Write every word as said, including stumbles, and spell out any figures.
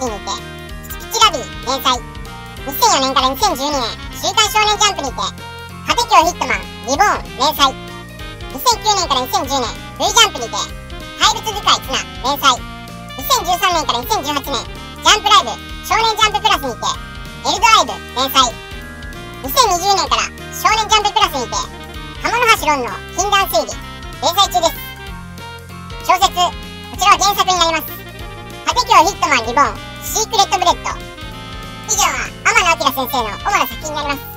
記にて「キラビ連載」にせんよねんからにせんじゅうにねん「週刊少年ジャンプ」にて「果て狂ヒットマンリボーン」連載、にせんきゅうねんからにせんじゅうねん「V ジャンプ」にて「怪物使いツナ」連載、にせんじゅうさんねんからにせんじゅうはちねん「ジャンプライブ少年ジャンププラス」にて「エルドライブ」連載、にせんにじゅうねんから「少年ジャンププラス」にて「浜之橋論の禁断推理」連載中です。小説、こちらは原作になります。果て狂ヒットマンリボーンシークレットブレッド。以上は天野明先生の主な作品になります。